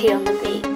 Tea on the Beat.